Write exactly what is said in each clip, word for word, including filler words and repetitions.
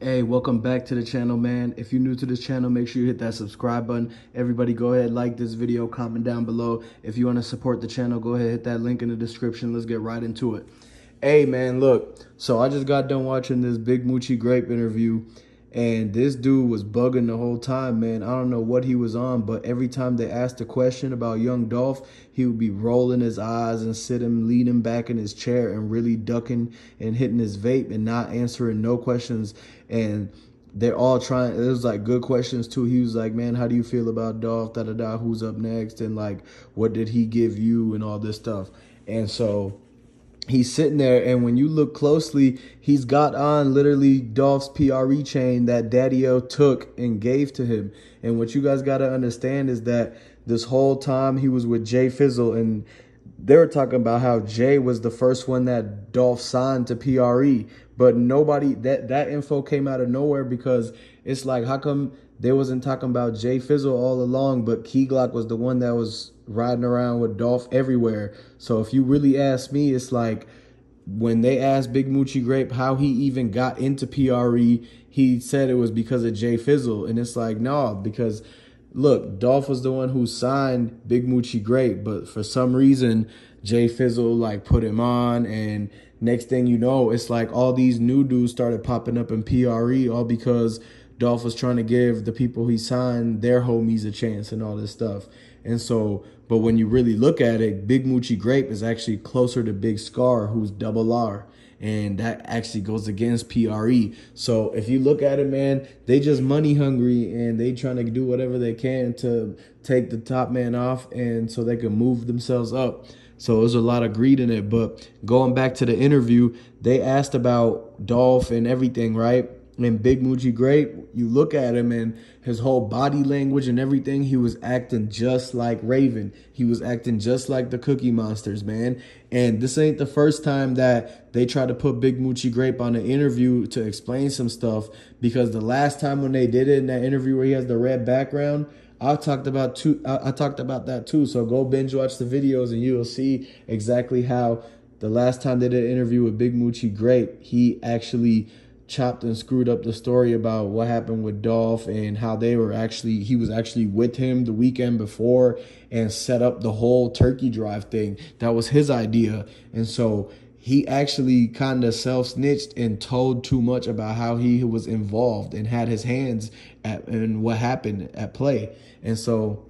Hey, welcome back to the channel, man. If you're new to this channel, make sure you hit that subscribe button. Everybody go ahead, like this video, comment down below. If you want to support the channel, go ahead, hit that link in the description. Let's get right into it. Hey, man, look, so I just got done watching this Big Moochie Grape interview, and this dude was bugging the whole time, man. I don't know what he was on, but every time they asked a question about Young Dolph, he would be rolling his eyes and sit him, lean him back in his chair and really ducking and hitting his vape and not answering no questions. And they're all trying, it was like good questions too. He was like, man, how do you feel about Dolph, da da da, who's up next, and like, what did he give you and all this stuff. And so he's sitting there, and when you look closely, he's got on literally Dolph's P R E chain that Daddy O took and gave to him. And what you guys got to understand is that this whole time he was with Jay Fizzle, and they were talking about how Jay was the first one that Dolph signed to P R E. But nobody, that, that info came out of nowhere, because it's like, how come they wasn't talking about Jay Fizzle all along, but Key Glock was the one that was riding around with Dolph everywhere? So if you really ask me, it's like when they asked Big Moochie Grape how he even got into P R E, he said it was because of Jay Fizzle. And it's like, no, because look, Dolph was the one who signed Big Moochie Grape, but for some reason Jay Fizzle like put him on, and next thing you know, it's like all these new dudes started popping up in P R E, all because Dolph was trying to give the people he signed, their homies, a chance and all this stuff. And so, but when you really look at it, Big Moochie Grape is actually closer to Big Scar, who's Double R. And that actually goes against P R E. So if you look at it, man, they just money hungry, and they trying to do whatever they can to take the top man off, and so they can move themselves up. So there's a lot of greed in it. But going back to the interview, they asked about Dolph and everything, right? And Big Moochie Grape, you look at him and his whole body language and everything, he was acting just like Raven. He was acting just like the Cookie Monsters, man. And this ain't the first time that they tried to put Big Moochie Grape on an interview to explain some stuff, because the last time when they did it in that interview where he has the red background, I talked about too, I, I talked about that too. So go binge watch the videos and you'll see exactly how the last time they did an interview with Big Moochie Grape, he actually chopped and screwed up the story about what happened with Dolph and how they were actually, he was actually with him the weekend before and set up the whole turkey drive thing. That was his idea. And so he actually kind of self-snitched and told too much about how he was involved and had his hands at and what happened at play. And so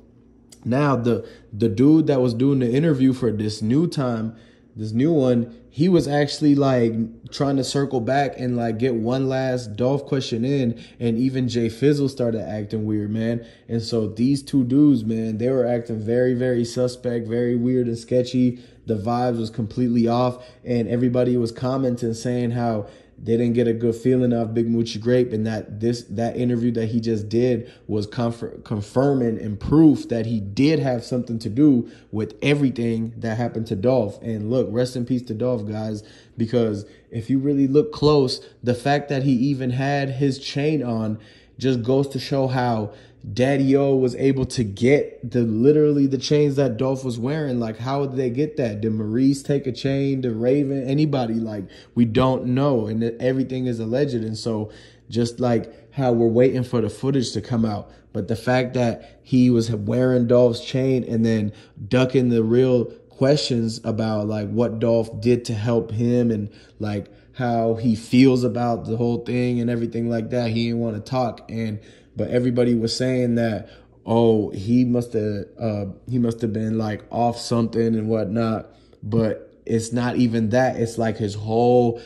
now the the dude that was doing the interview for this new time, this new one, he was actually like trying to circle back and like get one last Dolph question in, and even Jay Fizzle started acting weird, man. And so these two dudes, man, they were acting very, very suspect, very weird and sketchy. The vibes was completely off, and everybody was commenting saying how they didn't get a good feeling of Big Moochie Grape, and that this that interview that he just did was comfort, confirming and proof that he did have something to do with everything that happened to Dolph. And look, rest in peace to Dolph, guys, because if you really look close, the fact that he even had his chain on just goes to show how Daddy O was able to get the literally the chains that Dolph was wearing. Like, how did they get that? Did Maurice take a chain? Did Raven? Anybody? Like, we don't know. And everything is alleged. And so just like how we're waiting for the footage to come out, but the fact that he was wearing Dolph's chain and then ducking the real questions about like what Dolph did to help him and like how he feels about the whole thing and everything like that, he didn't want to talk. And but everybody was saying that, oh, he must have uh, he must have been like off something and whatnot. But it's not even that. It's like his whole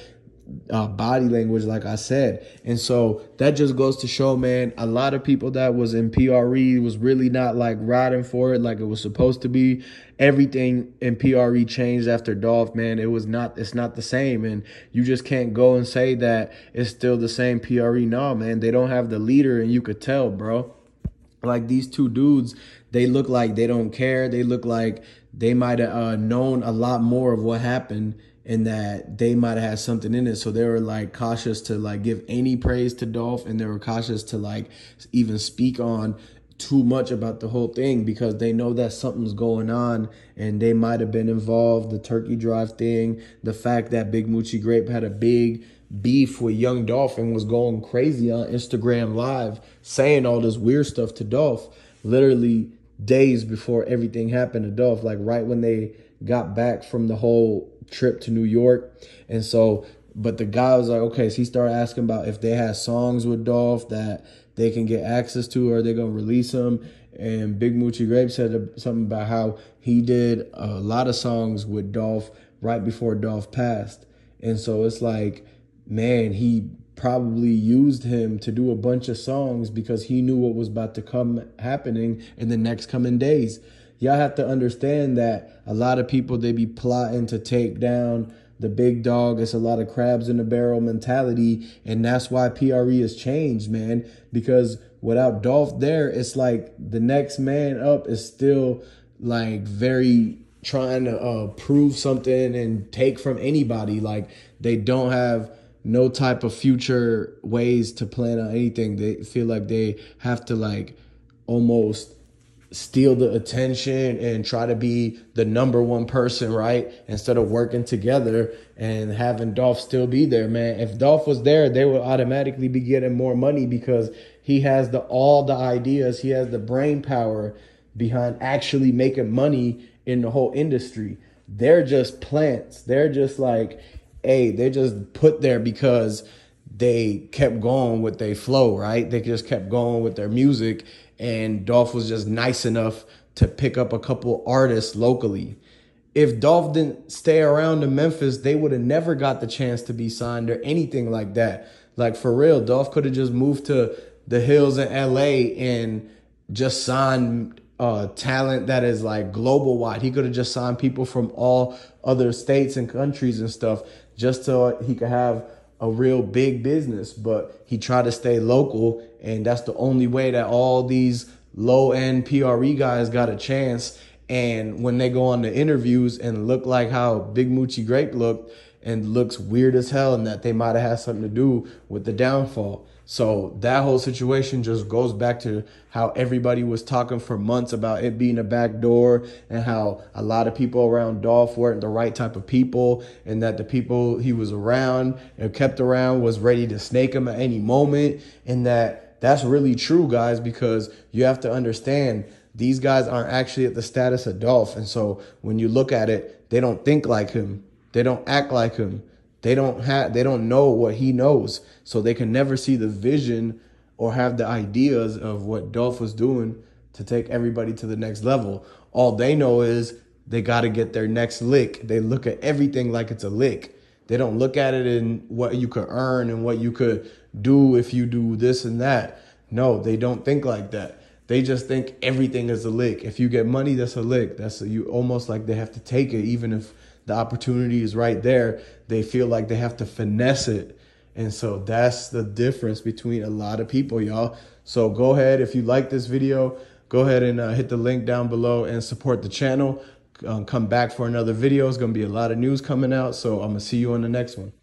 uh, body language, like I said. And so that just goes to show, man, a lot of people that was in P R E was really not like riding for it like it was supposed to be. Everything in P R E changed after Dolph, man. It was not, it's not the same. And you just can't go and say that it's still the same P R E. No, man, they don't have the leader, and you could tell, bro. Like, these two dudes, they look like they don't care. They look like they might have uh, known a lot more of what happened, and that they might have had something in it. So they were like cautious to like give any praise to Dolph, and they were cautious to like even speak on too much about the whole thing, because they know that something's going on and they might have been involved. The turkey drive thing, the fact that Big Moochie Grape had a big beef with Young Dolph and was going crazy on Instagram Live saying all this weird stuff to Dolph literally days before everything happened to Dolph, like right when they got back from the whole trip to New York. And so, but the guy was like, okay, so he started asking about if they had songs with Dolph that they can get access to, or they're going to release them. And Big Moochie Grape said something about how he did a lot of songs with Dolph right before Dolph passed. And so it's like, man, he probably used him to do a bunch of songs because he knew what was about to come happening in the next coming days. Y'all have to understand that a lot of people, they be plotting to take down the big dog. It's a lot of crabs in the barrel mentality. And that's why P R E has changed, man, because without Dolph there, it's like the next man up is still like very trying to uh, prove something and take from anybody. Like they don't have no type of future ways to plan on anything. They feel like they have to like almost steal the attention and try to be the number one person, right? Instead of working together and having Dolph still be there, man. If Dolph was there, they would automatically be getting more money because he has the all the ideas. He has the brain power behind actually making money in the whole industry. They're just plants. They're just like, hey, they're just put there because they kept going with their flow, right? They just kept going with their music. And Dolph was just nice enough to pick up a couple artists locally. If Dolph didn't stay around in Memphis, they would have never got the chance to be signed or anything like that. Like, for real, Dolph could have just moved to the hills in L A and just signed Uh, talent that is like global wide. He could have just signed people from all other states and countries and stuff just so he could have a real big business. But he tried to stay local, and that's the only way that all these low-end P R E guys got a chance. And when they go on the interviews and look like how Big Moochie Grape looked and looks weird as hell, and that they might have had something to do with the downfall. So that whole situation just goes back to how everybody was talking for months about it being a back door and how a lot of people around Dolph weren't the right type of people, and that the people he was around and kept around was ready to snake him at any moment. And that that's really true, guys, because you have to understand these guys aren't actually at the status of Dolph. And so when you look at it, they don't think like him. They don't act like him. They don't have, they don't know what he knows. So they can never see the vision or have the ideas of what Dolph was doing to take everybody to the next level. All they know is they got to get their next lick. They look at everything like it's a lick. They don't look at it in what you could earn and what you could do if you do this and that. No, they don't think like that. They just think everything is a lick. If you get money, that's a lick. That's a, you almost like they have to take it, even if the opportunity is right there. They feel like they have to finesse it. And so that's the difference between a lot of people, y'all. So go ahead. If you like this video, go ahead and uh, hit the link down below and support the channel. Um, come back for another video. It's going to be a lot of news coming out. So I'm going to see you on the next one.